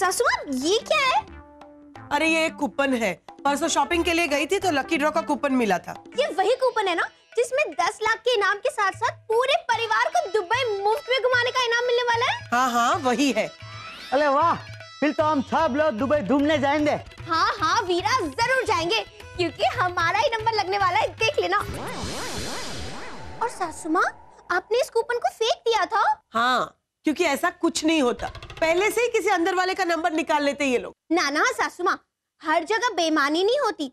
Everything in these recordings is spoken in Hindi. सासू माँ ये क्या है? अरे ये एक कूपन है, परसों शॉपिंग के लिए गई थी तो लकी ड्रॉ का कूपन मिला था। ये वही कूपन है ना जिसमें 10 लाख के इनाम के साथ साथ पूरे परिवार को दुबई मुफ्त में घुमाने का इनाम मिलने वाला है। हाँ हाँ वही है। अरे वाह, फिर तो हम सब लोग दुबई घूमने जाएंगे। हाँ हाँ वीरा जरूर जाएंगे क्योंकि हमारा ही नंबर लगने वाला है, देख लेना। और सासू माँ आपने इस कूपन को फेंक दिया था? हाँ, क्योंकि ऐसा कुछ नहीं होता, पहले से ही किसी अंदर वाले का नंबर निकाल लेते ये लोग। ना ना सासू माँ, हर जगह बेईमानी नहीं होती,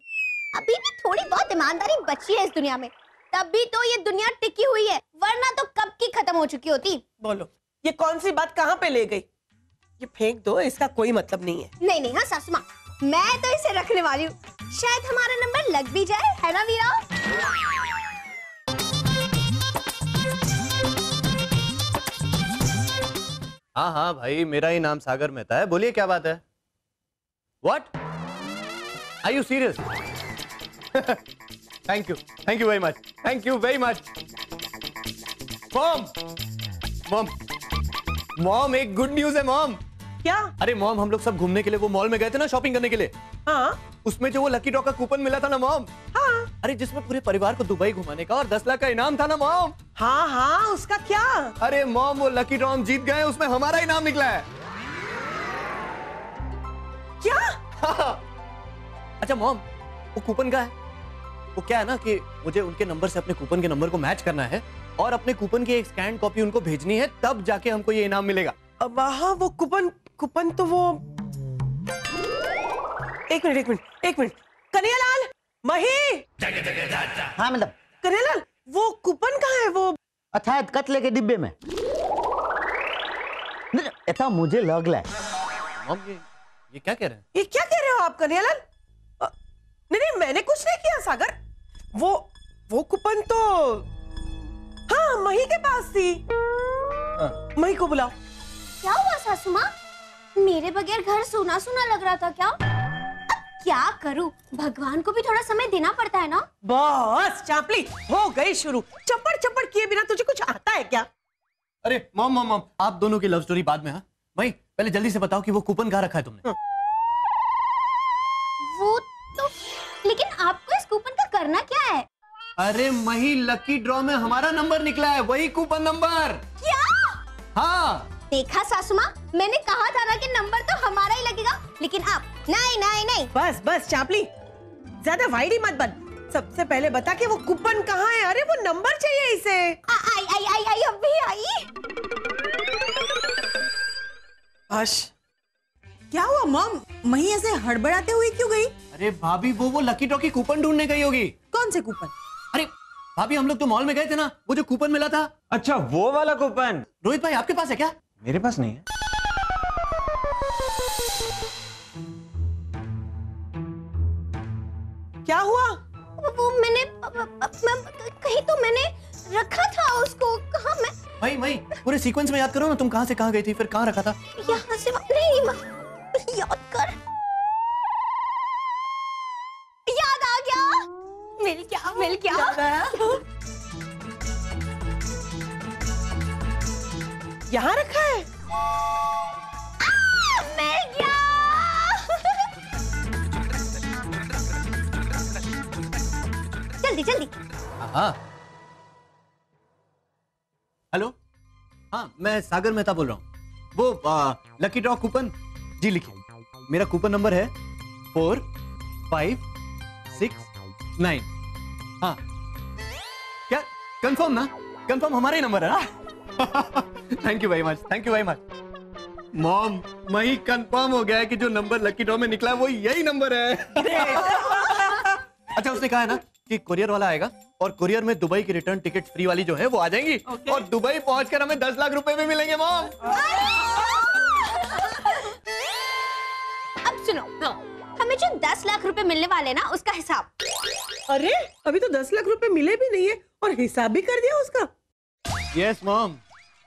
अभी भी थोड़ी बहुत ईमानदारी बची है इस दुनिया में, तभी तो ये दुनिया टिकी हुई है, वरना तो कब की खत्म हो चुकी होती। बोलो ये कौन सी बात कहाँ पे ले गई? ये फेंक दो, इसका कोई मतलब नहीं है। नहीं नहीं हाँ सासू माँ, मैं तो इसे रखने वाली हूँ, शायद हमारा नंबर लग भी जाए, है ना वीरा? हाँ हाँ भाई, मेरा ही नाम सागर मेहता है, बोलिए क्या बात है? What? Are you serious? Thank you very much, thank you very much. Mom, mom, mom, एक good news है mom. क्या? अरे मॉम, हम लोग सब घूमने के लिए वो मॉल में गए थे ना शॉपिंग करने के लिए। हाँ। उसमें जो वो लकी ड्रॉ का कूपन मिला था ना मॉम। हाँ। अरे जिसमें पूरे परिवार को दुबई घुमाने का और 10 लाख का इनाम था ना मॉम। हाँ हाँ उसका क्या? अरे मॉम वो लकी ड्रॉ जीत गए, उसमें हमारा इनाम निकला है। क्या? हाँ। अच्छा मॉम, वो कूपन का है, वो क्या है ना कि मुझे उनके नंबर से अपने कूपन के नंबर को मैच करना है और अपने कूपन की एक स्कैन कॉपी उनको भेजनी है, तब जाके हमको ये इनाम मिलेगा। अब हाँ वो कूपन तो वो एक मिनट कन्हैयालाल मही। हाँ मैडम। कन्हैयालाल वो कूपन कहाँ है? वो अथायत कतले के डिब्बे में। नहीं ऐसा मुझे लग रहा है। मॉम ये क्या कह रहे हैं? ये क्या कह रहे हो आप कन्हैयालाल? नहीं मैंने कुछ नहीं किया सागर, वो कूपन तो हाँ मही के पास थी। मही को बुलाओ। क्या हुआ सासू माँ, मेरे बगैर घर सोना सोना लग रहा था क्या? अब क्या करूं, भगवान को भी थोड़ा समय देना पड़ता है ना। बस चापली हो गई शुरू, चप्पड़ चप्पड़ किए बिना तुझे कुछ आता है क्या? अरे मॉम मॉम मॉम, आप दोनों की लव स्टोरी बाद में। हाँ भाई पहले जल्दी से बताओ कि वो कूपन कहाँ रखा है तुमने? वो तो, लेकिन आपको इस कूपन का करना क्या है? अरे मही, लकी ड्रॉ में हमारा नंबर निकला है, वही कूपन नंबर। क्या? हाँ देखा सासू माँ, मैंने कहा था ना कि नंबर तो हमारा ही लगेगा, लेकिन आप नहीं नहीं नहीं। बस बस चापली, ज्यादा वाइडी मत बन, सबसे पहले बता कि वो कूपन कहाँ है। अरे वो नंबर चाहिए इसे। आई आई आई आई अभी आई। अश क्या हुआ मॉम, मही ऐसे हड़बड़ाते हुए क्यों गई? अरे भाभी वो लकी ड्रॉ की कूपन ढूंढने गई होगी। कौन से कूपन? अरे भाभी हम लोग तो मॉल में गए थे ना, वो जो कूपन मिला था। अच्छा वो वाला कूपन। रोहित भाई आपके पास है क्या? मेरे पास नहीं है। क्या हुआ? वो मैंने कहीं तो मैंने रखा था उसको, कहाँ मैं? भाई पूरे सीक्वेंस में याद करो ना, तुम कहाँ से कहाँ गई थी फिर कहाँ रखा था? यहाँ से नहीं याद कर, याद आ गया, मिल गया। यहाँ रखा है। मिल गया। जल्दी जल्दी। हाँ हेलो, हाँ मैं सागर मेहता बोल रहा हूँ। वो लकी ड्रॉ कूपन जी लिखिए, मेरा कूपन नंबर है 456 9। हाँ क्या कंफर्म ना? कंफर्म हमारा ही नंबर है ना? Thank you very much. Mom मही कंफर्म हो गया है कि जो नंबर लकी ड्रॉ में निकला वो यही नंबर है। अच्छा उसने कहा है ना कि कुरियर वाला आएगा और कुरियर में दुबई की रिटर्न टिकट फ्री वाली जो है वो आ जाएंगी। Okay. और दुबई पहुंचकर हमें 10 लाख रुपए भी मिलेंगे मॉम। अब सुनो, हमें जो 10 लाख रुपए मिलने वाले ना उसका हिसाब। अरे अभी तो 10 लाख रुपए मिले भी नहीं है और हिसाब भी कर दिया उसका। यस मॉम,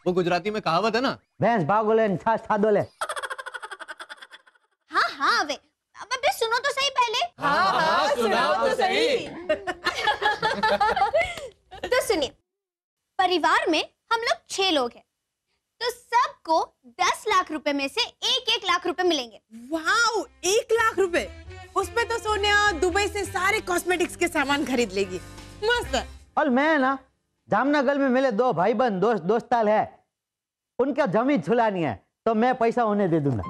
वो गुजराती में कहावत है ना, भैंस भागोले छाछ खादोले। हाँ हाँ वे, अब अबे सुनो तो सही पहले। हाँ सुनाओ तो सही। तो सुनिए, परिवार में हम लोग 6 लोग हैं, तो सबको 10 लाख रुपए में से एक लाख रुपए मिलेंगे। वाओ, 1 लाख रुपए! उसमें तो सोनिया दुबई से सारे कॉस्मेटिक्स के सामान खरीद लेगी। मस्त। और मैं ना जामनगर में मिले दो भाई बहन दोस्ताल है, उनका जमीन छुलानी है, तो मैं पैसा उन्हें दे दूंगा।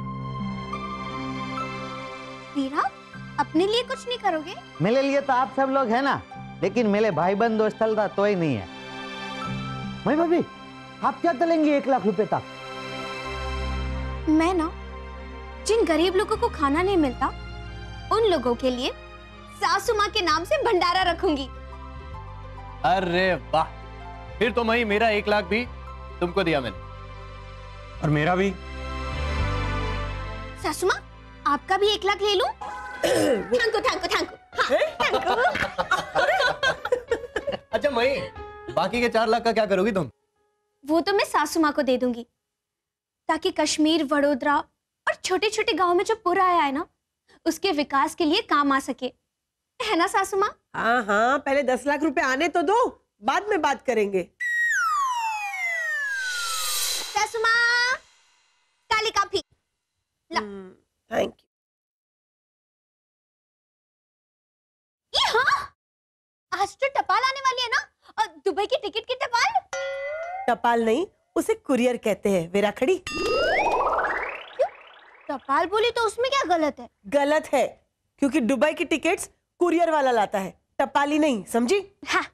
वीरा, अपने लिए कुछ नहीं करोगे? मेरे लिए तो आप सब लोग है ना, लेकिन मेरे भाई बहन दोस्तल था तो ही नहीं है। मैं भाभी, आप क्या चलेंगे 1 लाख रुपए तक? मैं ना जिन गरीब लोगों को खाना नहीं मिलता उन लोगों के लिए सासू माँ के नाम से भंडारा रखूंगी। अरे वाह, फिर तो मैं मेरा 1 लाख भी तुमको दिया मैंने। और मेरा भी। सासू माँ, आपका भी 1 लाख ले लूं? Thank you. अच्छा मई, बाकी के 4 लाख का क्या करोगी तुम? वो तो मैं सासू माँ को दे दूंगी, ताकि कश्मीर, वडोदरा और छोटे छोटे गाँव में जो पूरा आया है ना, उसके विकास के लिए काम आ सके, है ना सासू माँ? हाँ, पहले 10 लाख रुपए आने तो दो, बाद में बात करेंगे। सासू माँ, काली काफी ला। Thank you. आज तो टपाल आने वाली है ना, और दुबई की टिकट की टपाल नहीं, उसे कुरियर कहते हैं। वेरा खड़ी। क्यों? टपाल बोली तो उसमें क्या गलत है? गलत है क्योंकि दुबई की टिकट्स कुरियर वाला लाता है, टपाली नहीं, समझी? हाँ,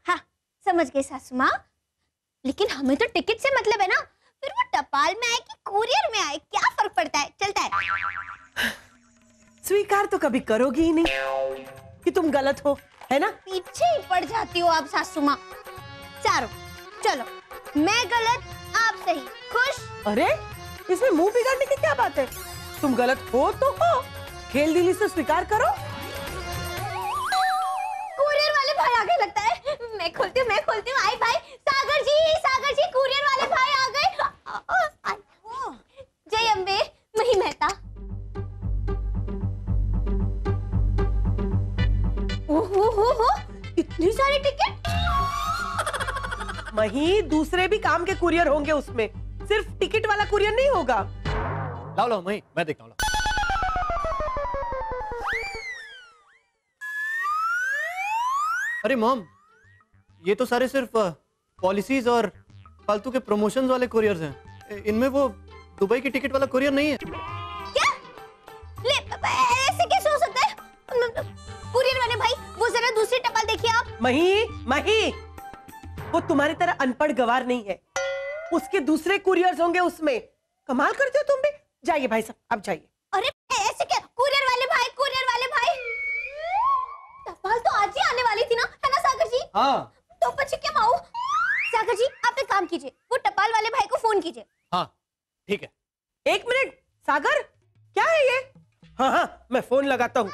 समझ गई सासू माँ। लेकिन हमें तो टिकट से मतलब है ना, फिर वो टपाल में आए कि कुरियर में आए क्या फर्क पड़ता है, चलता है। स्वीकार तो कभी करोगी ही नहीं कि तुम गलत हो, है ना? पीछे ही पड़ जाती हो आप सासू माँ। चारों चलो, मैं गलत आप सही, खुश। अरे इसमें मुंह बिगाड़ने की क्या बात है? तुम गलत हो तो हो, खेल दिली से स्वीकार करो। कुरियर वाले भाई आ गए लगता है। मैं खोलती हूँ। आई भाई, सागर जी कुरियर वाले भाई आ गए। जय अम्बे, मही मेहता। ओहो, इतनी सारी टिकट। मही, दूसरे भी काम के कुरियर होंगे उसमें, सिर्फ टिकट वाला कुरियर नहीं होगा। लाओ मही, मैं देखता हूँ। अरे मॉम, ये तो सारे सिर्फ पॉलिसीज और फालतू के प्रमोशंस वाले कुरियर्स हैं। इनमें वो दुबई की टिकट वाला कुरियर नहीं है। क्या? ले, ऐसे कैसे हो सकता है? कुरियर वाले भाई, वो जरा दूसरी टपाल देखिए आप। मही, वो तुम्हारी तरह अनपढ़ गवार नहीं है, उसके दूसरे कुरियर्स होंगे उसमें। कमाल करते हो तुम भी। जाइए भाई साहब, आप जाइए। अरे ऐसे क्या? कुरियर वाले भाई, टपाल तो आज ही आने वाली थी ना, है ना सागर जी? हाँ। तो बच्चे क्या माऊ? सागर जी, आप एक काम कीजिए, वो टपाल वाले भाई को फोन कीजिए। हाँ ठीक है। 1 मिनट सागर, क्या है ये? हाँ, मैं फोन लगाता हूँ।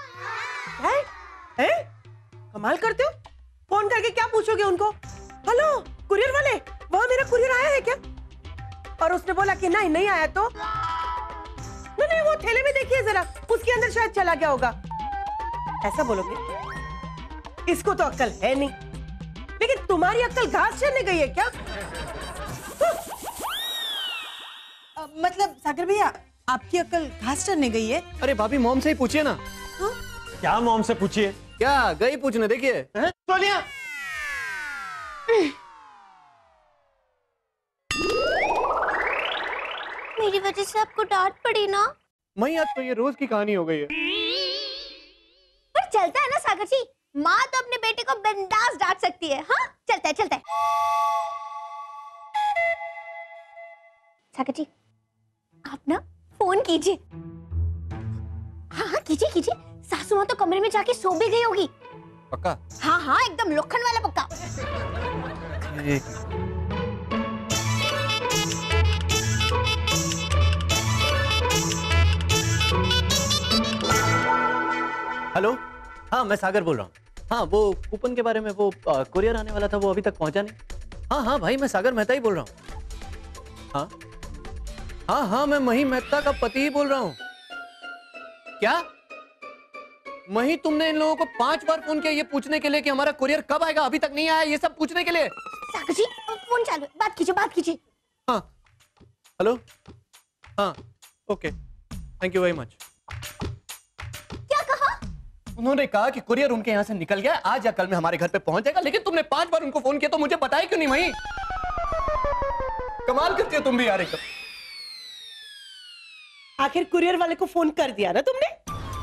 कमाल करते हो, फोन करके क्या पूछोगे उनको? हेलो कुरियर वाले, वहाँ मेरा कुरियर आया है क्या? और उसने बोला कि नहीं आया तो? नहीं, वो थैले में देखिए जरा, उसके अंदर शायद चला गया होगा, ऐसा बोलोगे? इसको तो अक्ल है नहीं, लेकिन तुम्हारी अक्ल घास चरने गई है क्या? मतलब सागर भैया, आपकी अक्ल घास चरने गई है? अरे भाभी, मॉम से ही पूछिए ना। क्या मॉम से पूछिए? क्या गई पूछने? देखिए सोनिया। मेरी वजह से आपको डांट पड़ी ना? मैं आज तो ये रोज की कहानी हो गई है। पर चलता है ना सागर जी, माँ तो अपने बेटे को बिंदास डांट सकती है। हाँ, चलता है। सागर जी, आप ना फोन कीजिए। हाँ, कीजिए। सासू माँ तो कमरे में जाके सो भी गई होगी। पक्का? हाँ, एकदम लोखंड वाला पक्का। हेलो, हाँ मैं सागर बोल रहा हूँ। हाँ, वो कूपन के बारे में, वो कुरियर आने वाला था, वो अभी तक पहुँचा नहीं। हाँ भाई, मैं सागर मेहता ही बोल रहा हूँ। हाँ, मैं मही मेहता का पति ही बोल रहा हूँ। क्या मही, तुमने इन लोगों को 5 बार फोन किया ये पूछने के लिए कि हमारा कुरियर कब आएगा? अभी तक नहीं आया, ये सब पूछने के लिए। सागर जी, फोन चालू है, बात कीजिए। हाँ, हेलो। हाँ okay thank you very much. क्या कहा? उन्होंने कहा कि कुरियर उनके यहाँ से निकल गया, आज या कल में हमारे घर पे पहुंच जाएगा, लेकिन तुमने 5 बार उनको फोन किया तो मुझे बताया क्यों नहीं? वही कमाल करती हो तुम भी यार। आखिर कुरियर वाले को फोन कर दिया ना तुमने?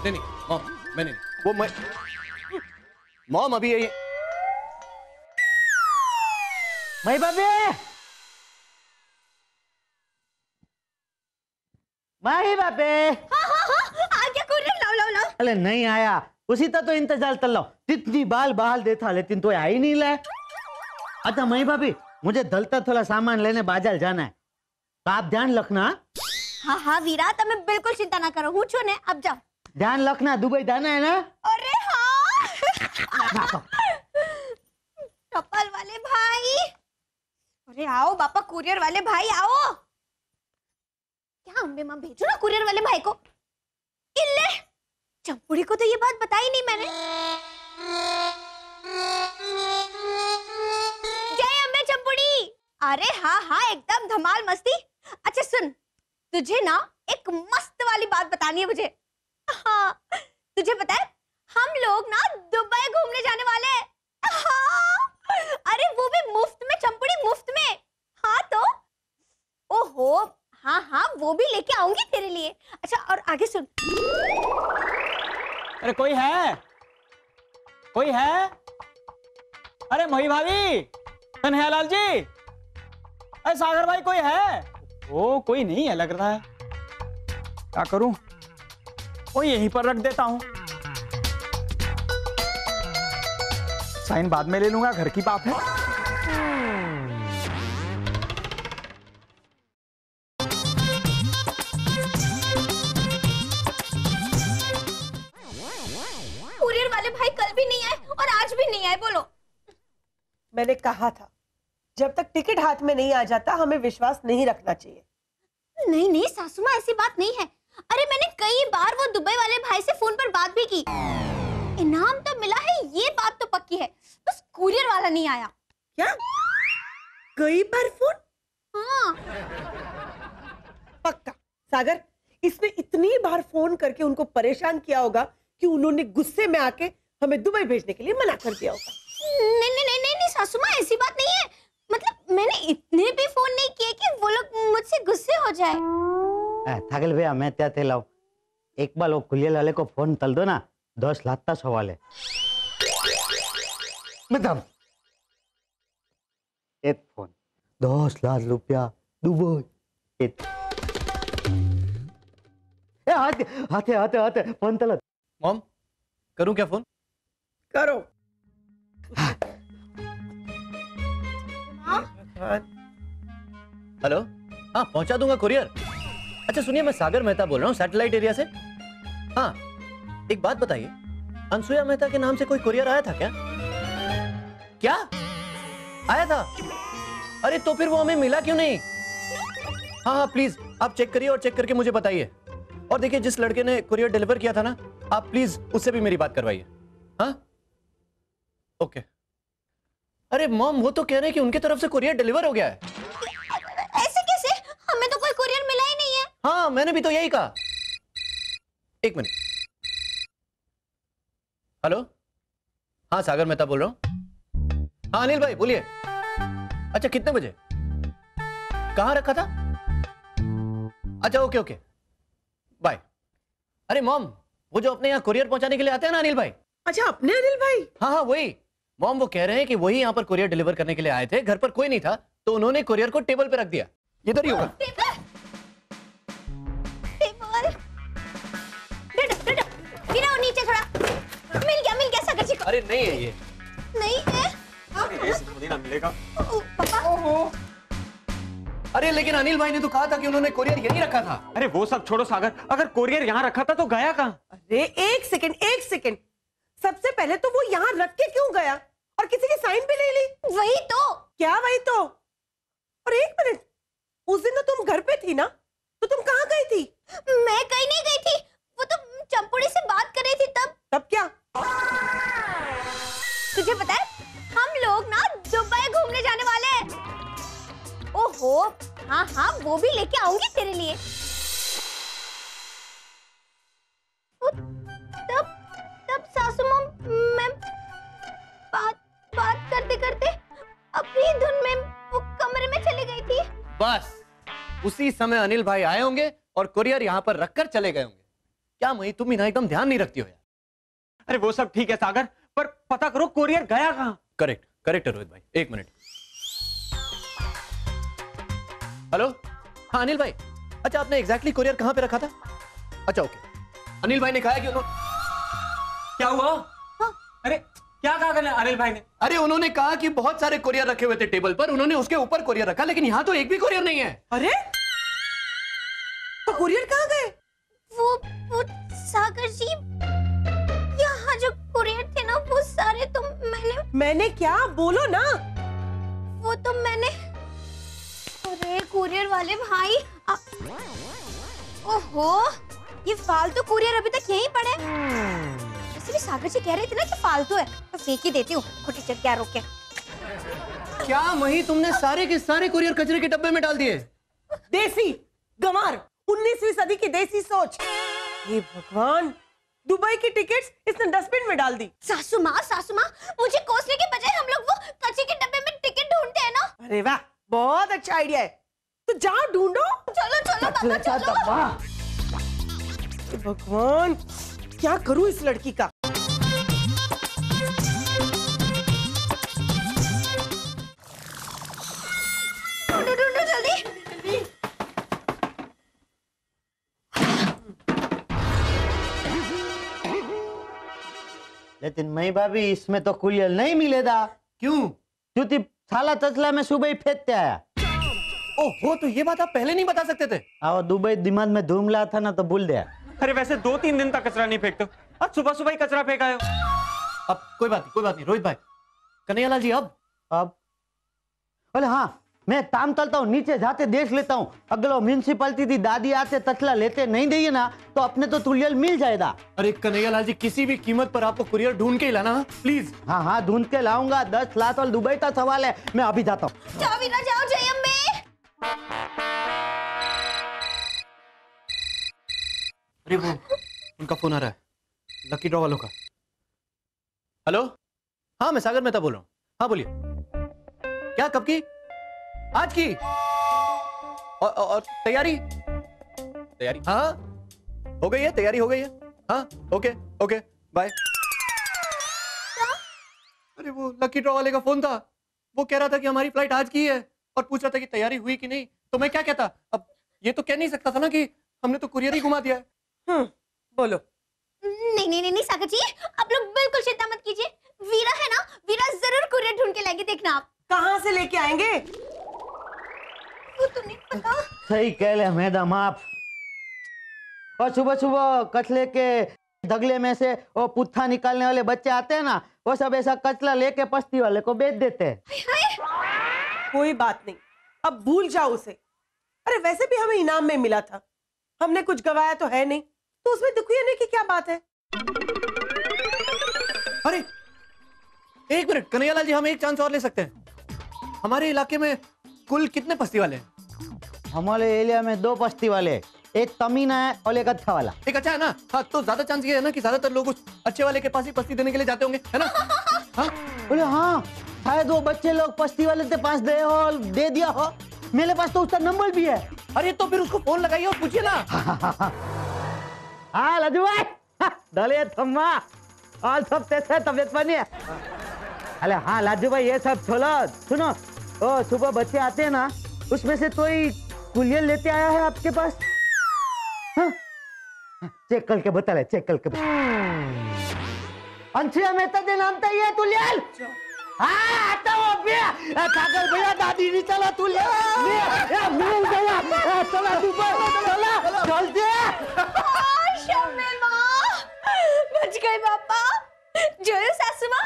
नहीं मॉम मैंने नहीं। वो मैं मॉम अभी यही मई बबे माही बाबे। हाँ हाँ हाँ आ गया कुरियर, लाओ लाओ लाओ। अरे नहीं आया, उसी तो इंतजार कर लो, जितनी बाल बहाल देता लेकिन तो आई नहीं लाए। अच्छा मई भाभी मुझे दलता थोड़ा सामान लेने बाजार जाना है, तो आप ध्यान रखना। हाँ हाँ वीरा तुम बिल्कुल चिंता ना करो, हूँ छो ने, अब जाओ। ध्यान रखना, दुबई जाना है ना। अरे हाँ कपल वाले भाई, अरे आओ बापा कुरियर वाले भाई आओ। क्या अम्बे मां भेजो ना कुरियर वाले भाई को। इल्ले चंपुड़ी को तो ये बात बताई नहीं मैंने। जय अम्बे चंपुड़ी। अरे हाँ हाँ एकदम धमाल मस्ती। अच्छा सुन तुझे ना एक मस्त वाली बात बतानी है मुझे। हाँ तुझे पता है हम लोग ना दुबई घूमने जाने वाले हैं। हाँ, अरे वो भी मुफ्त में चंपुड़ी, मुफ्त में। हाँ तो ओहो हाँ हाँ वो भी लेके आऊंगी तेरे लिए। अच्छा और आगे सुन। अरे कोई है? कोई है? अरे मही भाभी, कन्हैया लाल जी, अरे सागर भाई कोई है? ओ कोई नहीं है लग रहा है, क्या करूं? वो यहीं पर रख देता हूं, साइन बाद में ले लूंगा, घर की बात है। मैंने कहा था जब तक टिकट हाथ में नहीं आ जाता हमें विश्वास नहीं रखना चाहिए। नहीं नहीं सासू मां ऐसी बात नहीं है। अरे मैंने कई बार वो दुबई वाले भाई से फोन पर बात भी की, इनाम तो मिला है ये बात तो पक्की है, बस कुरियर वाला नहीं आया। क्या कई बार फोन? हाँ पक्का सागर, इसने इतनी बार फोन करके उनको परेशान किया होगा कि उन्होंने गुस्से में आके हमें दुबई भेजने के लिए मना कर दिया होगा। नहीं नहीं नहीं नहीं सासू मां ऐसी बात नहीं है, मतलब मैंने इतने भी फोन नहीं किए कि वो लोग मुझसे गुस्से हो जाए। थागल भैया मैं त्या थे लाओ, एक बार वो कुरियर वाले को फोन तल दो ना, 10 लाख का सवाल है। मैडम एक फोन 10 लाख रुपया दुबई। एक ए हाथ हाथ हाथ हाथ फोन तल। मॉम करूं क्या फोन? करो। हेलो हाँ पहुंचा दूंगा कुरियर। अच्छा सुनिए मैं सागर मेहता बोल रहा हूँ सैटेलाइट एरिया से। हाँ एक बात बताइए, अनसुया मेहता के नाम से कोई कुरियर आया था क्या? क्या आया था? अरे तो फिर वो हमें मिला क्यों नहीं? हाँ हाँ प्लीज आप चेक करिए और चेक करके मुझे बताइए। और देखिए जिस लड़के ने कुरियर डिलीवर किया था ना, आप प्लीज उससे भी मेरी बात करवाइए। हाँ ओके। अरे मॉम वो तो कह रहे हैं कि उनके तरफ से कुरियर डिलीवर हो गया है। ऐसे कैसे? हमें तो कोई कुरियर मिला ही नहीं है। हाँ मैंने भी तो यही कहा। एक मिनट, हेलो हाँ सागर मेहता बोल रहा हूँ। हाँ अनिल भाई बोलिए। अच्छा कितने बजे कहाँ रखा था? अच्छा ओके ओके बाय। अरे मॉम वो जो अपने यहाँ कुरियर पहुंचाने के लिए आते हैं ना अनिल भाई। अच्छा अपने अनिल भाई? हाँ हाँ वही मॉम, वो कह रहे हैं कि वही यहाँ पर कुरियर डिलीवर करने के लिए आए थे, घर पर कोई नहीं था तो उन्होंने कुरियर को टेबल पे रख दिया। इधर ही होगा। टेबल डट डट गिराओ नीचे थोड़ा। मिल गया सागर जी को। अरे नहीं है ये, नहीं है। अरे इसको थोड़ी ना मिलेगा पापा। ओहो अरे लेकिन अनिल भाई ने तो कहा था कि उन्होंने कुरियर यहीं रखा था। अरे वो सब छोड़ो सागर, अगर कुरियर यहाँ रखा था तो गया कहाँ? अरे एक सेकेंड, सबसे पहले तो वो यहाँ रख के क्यों गया और किसी की साइन भी ले ली? वही तो। क्या वही तो? और एक मिनट, उस दिन तो तुम घर पे थी ना, तो तुम कहाँ गई थी? मैं कहीं नहीं गई थी, वो तो चंपुड़ी से बात कर रही थी तब। तब क्या? तुझे पता है हम लोग ना दुबई घूमने जाने वाले हैं। ओहो हाँ हाँ वो भी लेके आऊंगी तेरे लिए। बस उसी समय अनिल भाई आए होंगे और कुरियर यहाँ पर रखकर चले गए होंगे। क्या मई तुम इन्हें एकदम ध्यान नहीं रखती हो यार। अरे वो सब ठीक है सागर, पर पता करो कुरियर गया कहाँ। करेक्ट करेक्ट है रोहित भाई, एक मिनट। हेलो हाँ अनिल भाई, अच्छा आपने एग्जैक्टली कुरियर कहाँ पे रखा था? अच्छा ओके, अनिल भाई ने कहा कि उन्होंने क्या हुआ हा? अरे क्या कहा अनिल भाई ने? अरे उन्होंने कहा कि बहुत सारे कुरियर रखे हुए थे टेबल पर, उन्होंने उसके ऊपर कुरियर रखा, लेकिन यहाँ तो एक भी कुरियर नहीं है। अरे तो कुरियर कहाँ गए? वो सागर जी यहाँ जो कुरियर थे ना वो सारे तो मैंने क्या बोलो ना वो तो मैंने। अरे कुरियर वाले भाई, ओहो ये फालतू कुरियर अभी तक यहीं पड़े। इसलिए सागर जी कह रहे थे ना कि फालतू है तो फेंक ही देती हूँ, खुटी चक्किया रोके। क्या मही तुमने सारे के सारे कुरियर कचरे के डब्बे में डाल दिए? देसी गंवार, 19वीं सदी की देसी सोच। ये भगवान, दुबई की टिकट्स इसने डस्टबिन में डाल दी। सासू माँ मुझे कोसने के बजाय हम लोग वो कचरे के डब्बे में टिकट ढूंढते हैं ना। अरे वाह बहुत अच्छा आइडिया है, तो जाओ ढूंढो। चलो पापा चलो। भगवान क्या करूँ इस लड़की का। ढूंढो जल्दी। लेकिन मई भाभी इसमें तो कुरियर नहीं मिलेगा। क्यों? क्योंकि थाला तसला में सुबह ही फेंकते आया। ओहो तो ये बात आप पहले नहीं बता सकते थे। आओ दुबई दिमाग में धूम ला था ना तो भूल गया। अरे वैसे 2-3 दिन तक कचरा नहीं फेंकते, आज सुबह सुबह ही कचरा फेंका है। अब कोई बात नहीं रोहित भाई, कन्हैयालाल जी अब बोले हाँ मैं ताम तलता हूँ, नीचे जाते देख लेता हूँ। अगलो म्यूनसिपालिटी थी दादी आते तसला लेते नहीं देगी ना तो अपने तो कुरियर मिल जाएगा। अरे कन्हैयालाल जी किसी भी कीमत पर आपको कुरियर ढूंढ के ही लाना प्लीज। हाँ हाँ ढूंढ के लाऊंगा, 10 लाख और दुबई का सवाल है, मैं अभी जाता हूँ। अरे वो उनका फोन आ रहा है, लकी ड्रॉ वालों का। हेलो हाँ मैं सागर मेहता बोल रहा हूँ। हाँ बोलिए। क्या कब की? आज की। और तैयारी हाँ हो गई है, तैयारी हो गई है। हाँ ओके बाय। अरे वो लकी ड्रॉ वाले का फोन था, वो कह रहा था कि हमारी फ्लाइट आज की है और पूछ रहा था कि तैयारी हुई कि नहीं, तो मैं क्या कहता? अब ये तो कह नहीं सकता था ना कि हमने तो कुरियर ही घुमा दिया है। बोलो। नहीं सागर जी आप लोग बिल्कुल चिंता मत कीजिए, वीरा है ना, वीरा जरूर कुरियर ढूंढ के लाएंगे। देखना आप कहाँ से लेके आएंगे वो तो नहीं पता। सही कह ले मैडम आप। और सुबह सुबह कचले के दगले में से वो पुत्था निकालने वाले बच्चे आते हैं ना, वो सब ऐसा कचला लेके पस्ती वाले को बेच देते हैं। कोई बात नहीं अब भूल जाओ उसे। अरे वैसे भी हमें इनाम में मिला था, हमने कुछ गवाया तो है नहीं, तो उसमें दुखी होने की क्या बात है। अरे एक मिनट कन्हैयालाल जी, हम एक चांस और ले सकते हैं। हमारे इलाके में कुल कितने पस्ती वाले हैं? हमारे एरिया में 2 पस्ती वाले, एक तमीना है और एक अच्छा वाला। एक अच्छा है ना, हाँ तो ज्यादा चांस ये है ना कि ज्यादातर लोग उस अच्छे वाले के पास ही पस्ती देने के लिए जाते होंगे, है ना? हाँ बोले हाँ शायद वो बच्चे लोग पस्ती वाले के पास गए हो और दे दिया हो। मेरे पास तो उसका नंबर भी है। अरे तो फिर उसको फोन लगाइए और पूछिए ना। हाँ लजू भाई डले थम्मा और सब तेज तबियत पानी है। अरे हाँ लाजू भाई ये सब छोड़ो, सुनो ओ सुबह बच्चे आते हैं ना, उसमें से कोई कुरियर लेते आया है आपके पास? हाँ? चेक करके बता ले, चेक करके अंशिया मेहता के नाम था ये कुरियर। हाँ आता वो सागर भैया दादी नहीं चला तू ले मिल गया, चला ऊपर चला चल दे। बच गए पापा, जो सासू माँ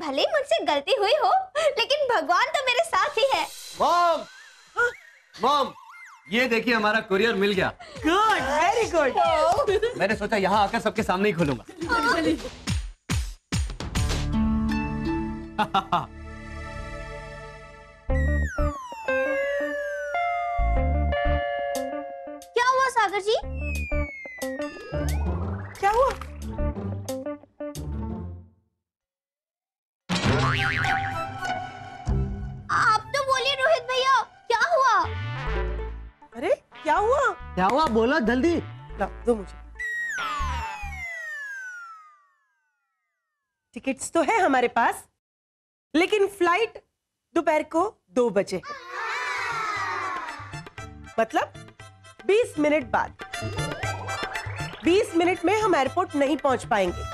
भले मुझसे गलती हुई हो लेकिन भगवान तो मेरे साथ ही है। मॉम ये देखिए हमारा कुरियर मिल गया। Good very good. मैंने सोचा यहाँ आकर सबके सामने ही खोलूंगा। क्या हुआ सागर जी? क्या हुआ? आप तो बोलिए रोहित भैया क्या हुआ? क्या बोला? जल्दी दो मुझे। टिकट्स तो है हमारे पास, लेकिन फ्लाइट दोपहर को 2 बजे, मतलब 20 मिनट बाद। 20 मिनट में हम एयरपोर्ट नहीं पहुंच पाएंगे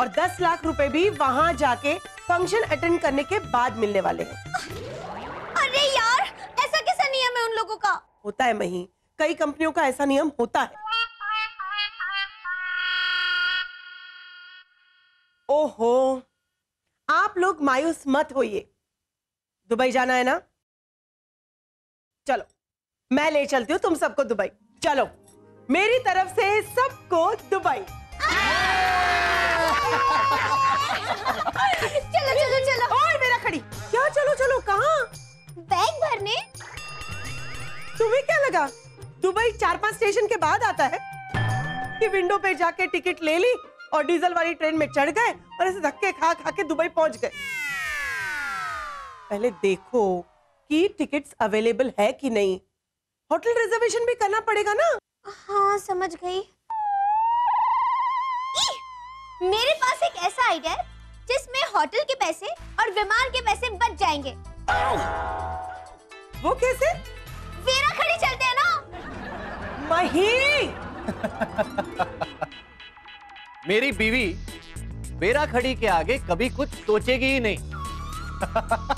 और 10 लाख रुपए भी वहां जाके फंक्शन अटेंड करने के बाद मिलने वाले हैं। अरे यार, ऐसा कैसा नियम है उन लोगों का? होता है मही, कई कंपनियों का ऐसा नियम होता है। ओहो, आप लोग मायूस मत होइए। दुबई जाना है ना? चलो मैं ले चलती हूँ तुम सबको दुबई। चलो मेरी तरफ से सबको दुबई। चलो चलो चलो। और मेरा खड़ी क्या? चलो चलो कहाँ? बैग भरने। तुम्हें क्या लगा दुबई 4-5 स्टेशन के बाद आता है? कि विंडो पे जाके टिकट ले ली और डीजल वाली ट्रेन में चढ़ गए और ऐसे धक्के खा खा के दुबई पहुंच गए। पहले देखो कि टिकट्स अवेलेबल है कि नहीं। होटल रिजर्वेशन भी करना पड़ेगा ना। हाँ समझ गई। मेरे पास एक ऐसा आइडिया है जिसमें होटल के पैसे और विमान के पैसे बच जाएंगे। वो कैसे? वेरा खड़ी चलते हैं ना मही। मेरी बीवी वेरा खड़ी के आगे कभी कुछ सोचेगी ही नहीं।